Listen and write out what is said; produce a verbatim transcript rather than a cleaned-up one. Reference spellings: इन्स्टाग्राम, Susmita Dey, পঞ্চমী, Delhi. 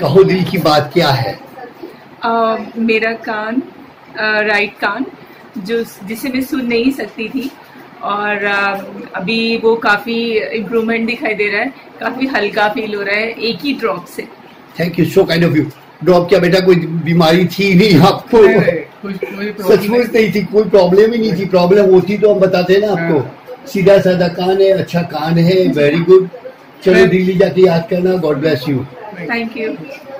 कहो दिल की बात क्या है। uh, मेरा कान, राइट uh, कान जो जिसे मैं सुन नहीं सकती थी, और uh, अभी वो काफ़ी इम्प्रूवमेंट दिखाई दे रहा है, काफ़ी हल्का फील हो रहा है एक ही ड्रॉप से। Thank you, so kind of you. Drop क्या बेटा, कोई बीमारी थी नहीं आपको? सचमुच नहीं थी, कोई प्रॉब्लम ही नहीं थी। प्रॉब्लम होती तो हम बताते ना आपको। सीधा साधा कान है, अच्छा कान है, वेरी गुड। चलो दिल्ली जाके याद करना। God bless you. Thank you.